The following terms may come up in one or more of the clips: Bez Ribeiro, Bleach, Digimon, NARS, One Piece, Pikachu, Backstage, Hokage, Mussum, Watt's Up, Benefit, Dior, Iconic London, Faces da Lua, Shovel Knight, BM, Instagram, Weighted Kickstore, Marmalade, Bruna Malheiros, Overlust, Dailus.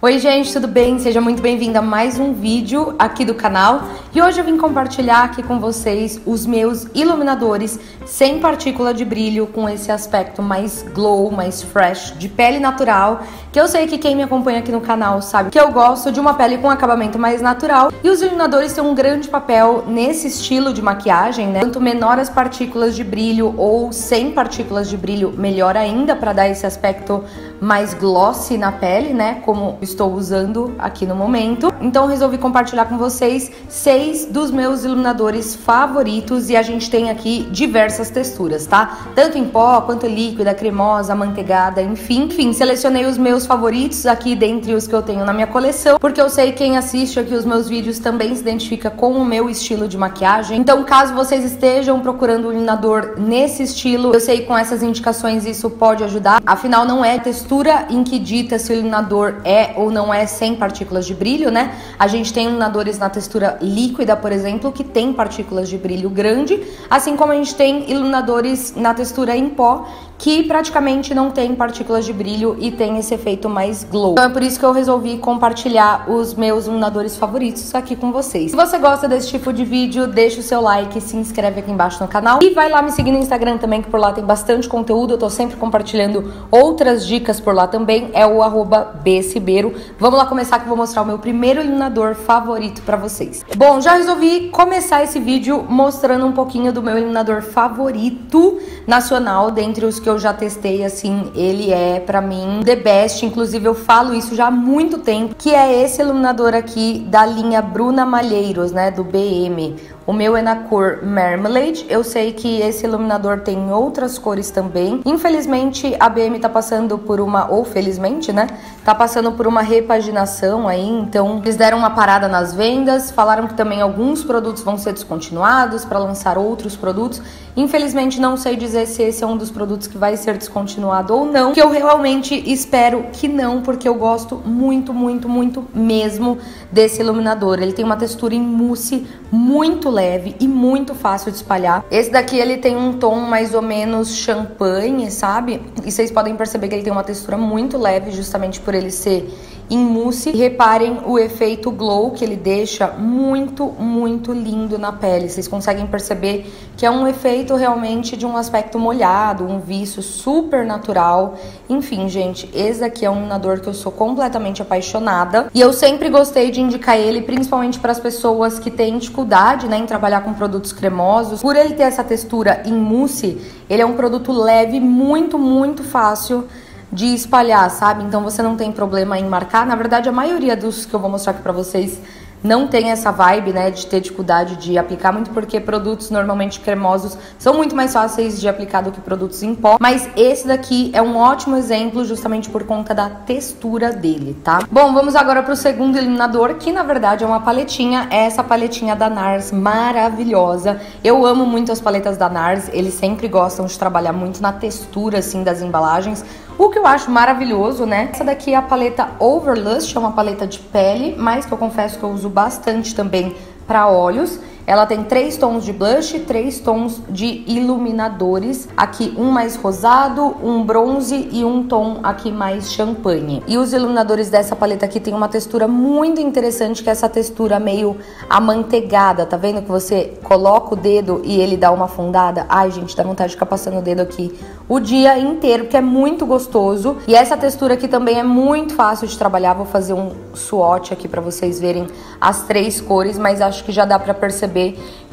Oi gente, tudo bem? Seja muito bem-vinda a mais um vídeo aqui do canal. E hoje eu vim compartilhar aqui com vocês os meus iluminadores sem partícula de brilho, com esse aspecto mais glow, mais fresh, de pele natural, que eu sei que quem me acompanha aqui no canal sabe que eu gosto de uma pele com acabamento mais natural. E os iluminadores têm um grande papel nesse estilo de maquiagem, né? Quanto menor as partículas de brilho ou sem partículas de brilho, melhor ainda, para dar esse aspecto mais glossy na pele, né? Como estou usando aqui no momento. Então resolvi compartilhar com vocês 6 dos meus iluminadores favoritos, e a gente tem aqui diversas texturas, tá? Tanto em pó, quanto líquida, cremosa, amanteigada, enfim. Selecionei os meus favoritos aqui dentre os que eu tenho na minha coleção, porque eu sei que quem assiste aqui os meus vídeos também se identifica com o meu estilo de maquiagem. Então caso vocês estejam procurando um iluminador nesse estilo, eu sei que com essas indicações isso pode ajudar. Afinal, não é a textura em que dita se o iluminador é ou não é sem partículas de brilho, né? A gente tem iluminadores na textura líquida, por exemplo, que tem partículas de brilho grande, assim como a gente tem iluminadores na textura em pó, que praticamente não tem partículas de brilho e tem esse efeito mais glow. Então é por isso que eu resolvi compartilhar os meus iluminadores favoritos aqui com vocês. Se você gosta desse tipo de vídeo, deixa o seu like, se inscreve aqui embaixo no canal e vai lá me seguir no Instagram também, que por lá tem bastante conteúdo. Eu tô sempre compartilhando outras dicas por lá também, é o @bezribeiro. Vamos lá começar, que eu vou mostrar o meu primeiro iluminador favorito pra vocês. Bom, já resolvi começar esse vídeo mostrando um pouquinho do meu iluminador favorito nacional, dentre os que eu já testei, assim, ele é pra mim the best, inclusive eu falo isso já há muito tempo, que é esse iluminador aqui da linha Bruna Malheiros, né, do BM. O meu é na cor Marmalade. Eu sei que esse iluminador tem outras cores também. Infelizmente, a BM tá passando por uma... ou felizmente, né? Tá passando por uma repaginação aí. Então, eles deram uma parada nas vendas. Falaram que também alguns produtos vão ser descontinuados para lançar outros produtos. Infelizmente, não sei dizer se esse é um dos produtos que vai ser descontinuado ou não. Que eu realmente espero que não, porque eu gosto muito, muito, muito mesmo desse iluminador. Ele tem uma textura em mousse muito leve e muito fácil de espalhar. Esse daqui, ele tem um tom mais ou menos champanhe, sabe? E vocês podem perceber que ele tem uma textura muito leve, justamente por ele ser em mousse. E reparem o efeito glow que ele deixa, muito, muito lindo na pele. Vocês conseguem perceber que é um efeito realmente de um aspecto molhado, um viço super natural. Enfim, gente, esse daqui é um iluminador que eu sou completamente apaixonada. E eu sempre gostei de indicar ele, principalmente para as pessoas que têm dificuldade, né, em trabalhar com produtos cremosos. Por ele ter essa textura em mousse, ele é um produto leve, muito, muito fácil de espalhar, sabe? Então você não tem problema em marcar. Na verdade, a maioria dos que eu vou mostrar aqui pra vocês não tem essa vibe, né, de ter dificuldade de aplicar, muito porque produtos normalmente cremosos são muito mais fáceis de aplicar do que produtos em pó. Mas esse daqui é um ótimo exemplo, justamente por conta da textura dele, tá? Bom, vamos agora pro segundo iluminador, que na verdade é uma paletinha. É essa paletinha da NARS, maravilhosa. Eu amo muito as paletas da NARS. Eles sempre gostam de trabalhar muito na textura, assim, das embalagens, o que eu acho maravilhoso, né? Essa daqui é a paleta Overlust, é uma paleta de pele, mas que eu confesso que eu uso bastante também para olhos. Ela tem 3 tons de blush, 3 tons de iluminadores. Aqui um mais rosado, um bronze e um tom aqui mais champanhe. E os iluminadores dessa paleta aqui tem uma textura muito interessante, que é essa textura meio amanteigada. Tá vendo que você coloca o dedo e ele dá uma afundada? Ai, gente, dá vontade de ficar passando o dedo aqui o dia inteiro, porque é muito gostoso. E essa textura aqui também é muito fácil de trabalhar. Vou fazer um swatch aqui pra vocês verem as 3 cores, mas acho que já dá pra perceber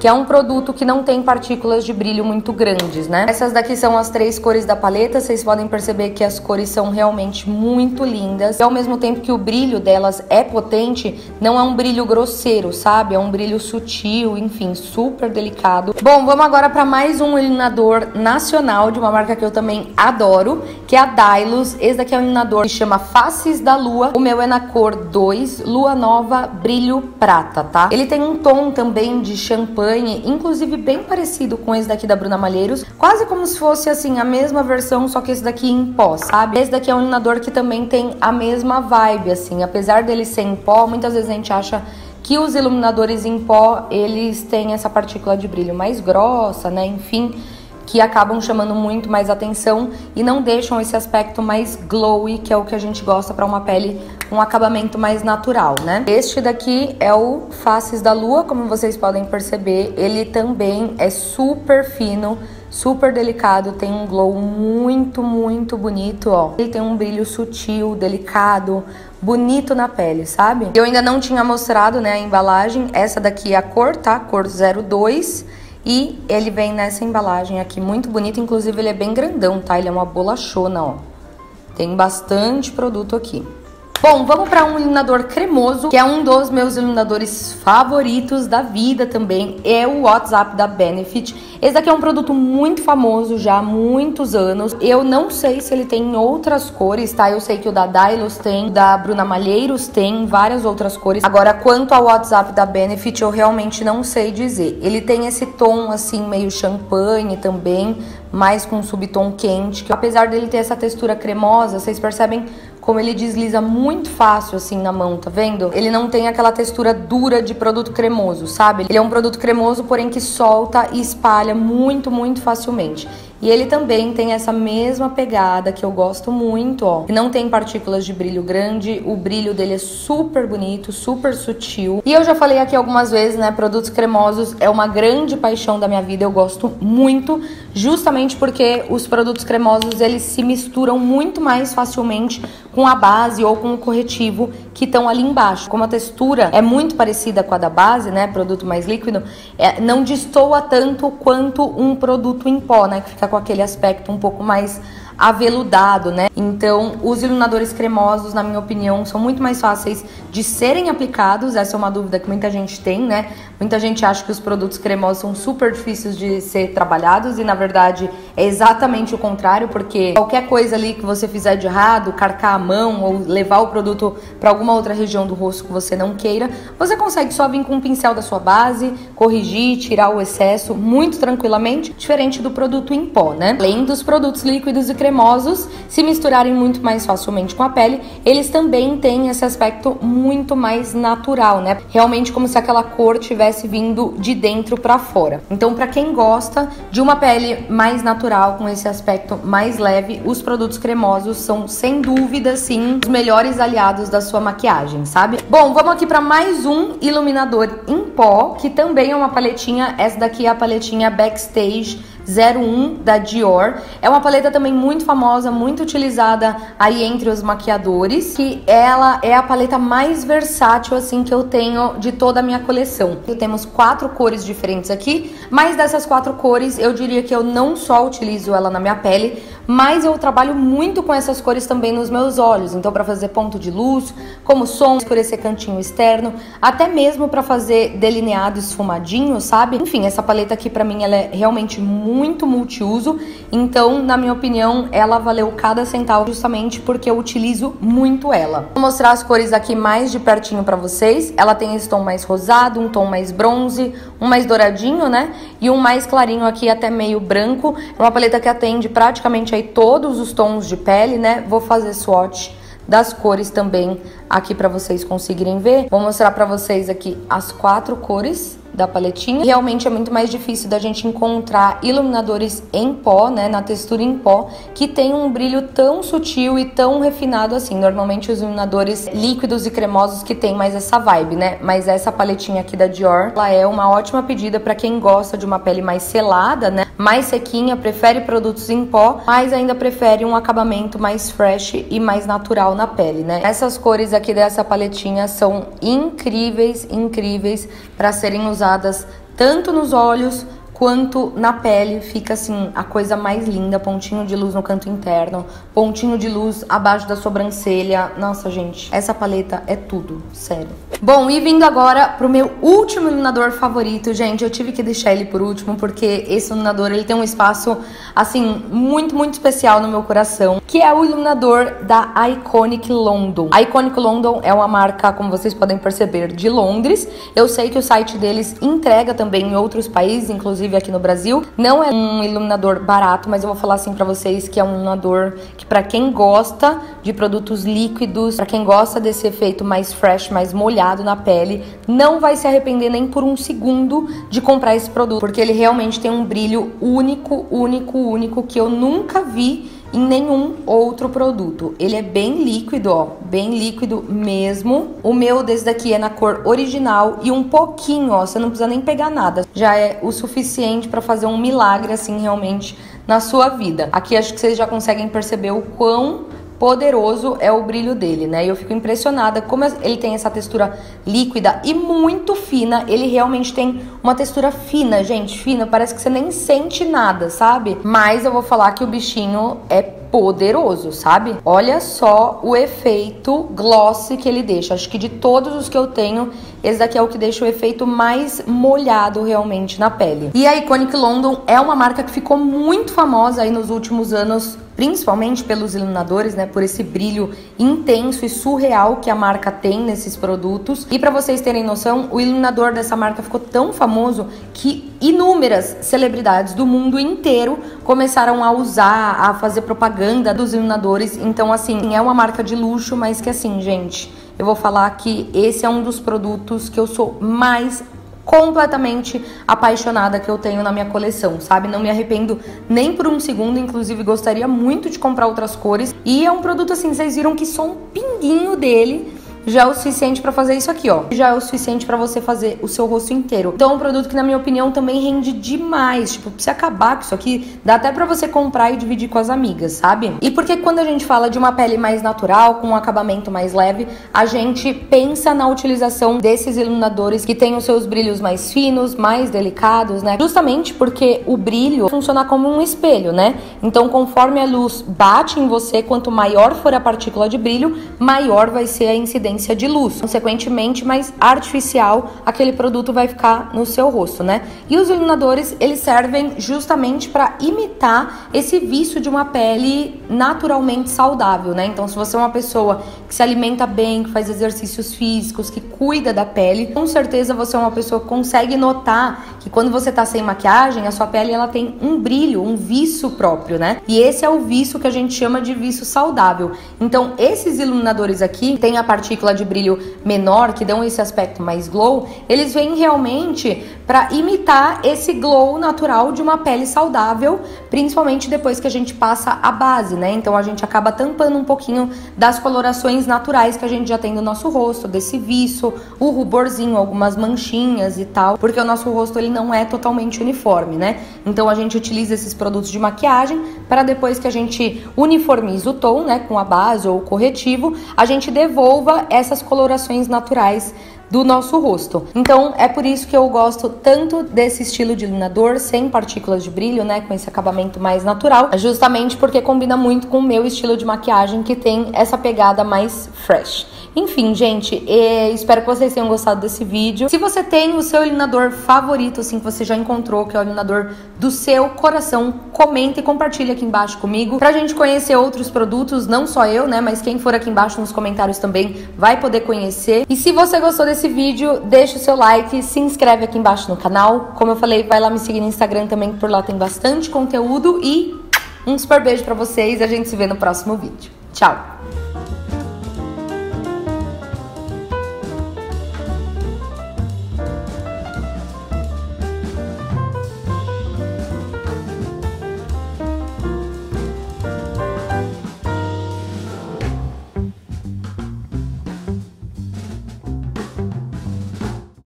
que é um produto que não tem partículas de brilho muito grandes, né? Essas daqui são as 3 cores da paleta. Vocês podem perceber que as cores são realmente muito lindas. E ao mesmo tempo que o brilho delas é potente, não é um brilho grosseiro, sabe? É um brilho sutil, enfim, super delicado. Bom, vamos agora para mais um iluminador nacional, de uma marca que eu também adoro, que é a Dailus. Esse daqui é um iluminador que chama Faces da Lua. O meu é na cor 2, Lua Nova, Brilho Prata, tá? Ele tem um tom também de champanhe, inclusive bem parecido com esse daqui da Bruna Malheiros. Quase como se fosse, assim, a mesma versão, só que esse daqui em pó, sabe? Esse daqui é um iluminador que também tem a mesma vibe, assim. Apesar dele ser em pó, muitas vezes a gente acha que os iluminadores em pó, eles têm essa partícula de brilho mais grossa, né? Enfim, que acabam chamando muito mais atenção e não deixam esse aspecto mais glowy, que é o que a gente gosta para uma pele um acabamento mais natural, né? Este daqui é o Faces da Lua, como vocês podem perceber, ele também é super fino, super delicado, tem um glow muito, muito bonito, ó. Ele tem um brilho sutil, delicado, bonito na pele, sabe? Eu ainda não tinha mostrado, né, a embalagem. Essa daqui é a cor, tá? Cor 02. E ele vem nessa embalagem aqui, muito bonito. Inclusive, ele é bem grandão, tá? Ele é uma bolachona, ó. Tem bastante produto aqui. Bom, vamos para um iluminador cremoso, que é um dos meus iluminadores favoritos da vida também. É o Watt's Up da Benefit. Esse daqui é um produto muito famoso já há muitos anos. Eu não sei se ele tem outras cores, tá? Eu sei que o da Dailus tem, o da Bruna Malheiros tem, várias outras cores. Agora, quanto ao Watt's Up da Benefit, eu realmente não sei dizer. Ele tem esse tom, assim, meio champanhe também, mais com um subtom quente. Apesar dele ter essa textura cremosa, vocês percebem como ele desliza muito fácil assim na mão, tá vendo? Ele não tem aquela textura dura de produto cremoso, sabe? Ele é um produto cremoso, porém que solta e espalha muito, muito facilmente. E ele também tem essa mesma pegada que eu gosto muito, ó. Não tem partículas de brilho grande, o brilho dele é super bonito, super sutil. E eu já falei aqui algumas vezes, né, produtos cremosos é uma grande paixão da minha vida, eu gosto muito, justamente porque os produtos cremosos, eles se misturam muito mais facilmente com a base ou com o corretivo que estão ali embaixo. Como a textura é muito parecida com a da base, né, produto mais líquido, não destoa tanto quanto um produto em pó, né, que fica com aquele aspecto um pouco mais aveludado, né? Então, os iluminadores cremosos, na minha opinião, são muito mais fáceis de serem aplicados. Essa é uma dúvida que muita gente tem, né? Muita gente acha que os produtos cremosos são super difíceis de ser trabalhados e, na verdade, é exatamente o contrário, porque qualquer coisa ali que você fizer de errado, carcar a mão ou levar o produto para alguma outra região do rosto que você não queira, você consegue só vir com um pincel da sua base, corrigir, tirar o excesso muito tranquilamente, diferente do produto em pó, né? Além dos produtos líquidos e cremosos se misturarem muito mais facilmente com a pele, eles também têm esse aspecto muito mais natural, né? Realmente como se aquela cor tivesse vindo de dentro pra fora. Então, pra quem gosta de uma pele mais natural, com esse aspecto mais leve, os produtos cremosos são, sem dúvida, sim, os melhores aliados da sua maquiagem, sabe? Bom, vamos aqui pra mais um iluminador em pó, que também é uma paletinha. Essa daqui é a paletinha Backstage 01 da Dior. É uma paleta também muito famosa, muito utilizada aí entre os maquiadores, que ela é a paleta mais versátil assim que eu tenho de toda a minha coleção. Eu temos 4 cores diferentes aqui, mas dessas 4 cores eu diria que eu não só utilizo ela na minha pele, mas eu trabalho muito com essas cores também nos meus olhos. Então, para fazer ponto de luz, como som, escurecer cantinho externo, até mesmo para fazer delineado esfumadinho, sabe? Enfim, essa paleta aqui para mim ela é realmente muito multiuso. Então, na minha opinião, ela valeu cada centavo justamente porque eu utilizo muito ela. Vou mostrar as cores aqui mais de pertinho para vocês. Ela tem esse tom mais rosado, um tom mais bronze, um mais douradinho, né? E um mais clarinho aqui, até meio branco. É uma paleta que atende praticamente aí todos os tons de pele, né? Vou fazer swatch das cores também aqui para vocês conseguirem ver. Vou mostrar para vocês aqui as 4 cores da paletinha. Realmente é muito mais difícil da gente encontrar iluminadores em pó, né, na textura em pó, que tem um brilho tão sutil e tão refinado assim. Normalmente os iluminadores líquidos e cremosos que tem mais essa vibe, né, mas essa paletinha aqui da Dior, ela é uma ótima pedida pra quem gosta de uma pele mais selada, né, mais sequinha, prefere produtos em pó, mas ainda prefere um acabamento mais fresh e mais natural na pele, né. Essas cores aqui dessa paletinha são incríveis, incríveis pra serem usadas tanto nos olhos quanto na pele. Fica assim a coisa mais linda, pontinho de luz no canto interno, pontinho de luz abaixo da sobrancelha. Nossa, gente, essa paleta é tudo, sério. Bom, e vindo agora pro meu último iluminador favorito, gente, eu tive que deixar ele por último porque esse iluminador, ele tem um espaço assim muito, muito especial no meu coração, que é o iluminador da Iconic London. A Iconic London é uma marca, como vocês podem perceber, de Londres. Eu sei que o site deles entrega também em outros países, inclusive aqui no Brasil. Não é um iluminador barato, mas eu vou falar assim pra vocês que é um iluminador que, pra quem gosta de produtos líquidos, pra quem gosta desse efeito mais fresh, mais molhado na pele, não vai se arrepender nem por um segundo de comprar esse produto, porque ele realmente tem um brilho único, único, único, que eu nunca vi em nenhum outro produto. Ele é bem líquido, ó, bem líquido mesmo. O meu desse daqui é na cor original e um pouquinho, ó, você não precisa nem pegar nada. Já é o suficiente pra fazer um milagre, assim, realmente, na sua vida. Aqui acho que vocês já conseguem perceber o quão poderoso é o brilho dele, né? E eu fico impressionada como ele tem essa textura líquida e muito fina. Ele realmente tem uma textura fina, gente, fina. Parece que você nem sente nada, sabe? Mas eu vou falar que o bichinho é poderoso, sabe? Olha só o efeito gloss que ele deixa. Acho que de todos os que eu tenho, esse daqui é o que deixa o efeito mais molhado realmente na pele. E a Iconic London é uma marca que ficou muito famosa aí nos últimos anos, principalmente pelos iluminadores, né, por esse brilho intenso e surreal que a marca tem nesses produtos. E para vocês terem noção, o iluminador dessa marca ficou tão famoso que inúmeras celebridades do mundo inteiro começaram a usar, a fazer propaganda dos iluminadores. Então, assim, é uma marca de luxo, mas que, assim, gente, eu vou falar que esse é um dos produtos que eu sou mais completamente apaixonada que eu tenho na minha coleção, sabe? Não me arrependo nem por um segundo, inclusive gostaria muito de comprar outras cores. E é um produto assim, vocês viram que só um pinguinho dele já é o suficiente pra fazer isso aqui, ó. Já é o suficiente pra você fazer o seu rosto inteiro. Então é um produto que, na minha opinião, também rende demais. Tipo, pra você acabar com isso aqui, dá até pra você comprar e dividir com as amigas, sabe? E porque quando a gente fala de uma pele mais natural, com um acabamento mais leve, a gente pensa na utilização desses iluminadores que tem os seus brilhos mais finos, mais delicados, né? Justamente porque o brilho funciona como um espelho, né? Então, conforme a luz bate em você, quanto maior for a partícula de brilho, maior vai ser a incidência de luz, consequentemente mais artificial aquele produto vai ficar no seu rosto, né? E os iluminadores, eles servem justamente para imitar esse vício de uma pele naturalmente saudável, né? Então, se você é uma pessoa que se alimenta bem, que faz exercícios físicos, que cuida da pele, com certeza você é uma pessoa que consegue notar que quando você tá sem maquiagem, a sua pele, ela tem um brilho, um viço próprio, né? E esse é o viço que a gente chama de viço saudável. Então, esses iluminadores aqui tem a partícula de brilho menor, que dão esse aspecto mais glow, eles vêm realmente para imitar esse glow natural de uma pele saudável, principalmente depois que a gente passa a base, né? Então a gente acaba tampando um pouquinho das colorações naturais que a gente já tem no nosso rosto, desse viço, o ruborzinho, algumas manchinhas e tal, porque o nosso rosto, ele não é totalmente uniforme, né? Então a gente utiliza esses produtos de maquiagem para depois que a gente uniformiza o tom, né, com a base ou o corretivo, a gente devolva essas colorações naturais do nosso rosto. Então é por isso que eu gosto tanto desse estilo de iluminador sem partículas de brilho, né, com esse acabamento mais natural, justamente porque combina muito com o meu estilo de maquiagem, que tem essa pegada mais fresh. Enfim, gente, espero que vocês tenham gostado desse vídeo. Se você tem o seu iluminador favorito, assim, que você já encontrou, que é o iluminador do seu coração, comenta e compartilha aqui embaixo comigo, pra gente conhecer outros produtos, não só eu, né, mas quem for aqui embaixo nos comentários também vai poder conhecer. E se você gostou desse vídeo, deixa o seu like, se inscreve aqui embaixo no canal. Como eu falei, vai lá me seguir no Instagram também, que por lá tem bastante conteúdo. E um super beijo pra vocês, a gente se vê no próximo vídeo. Tchau!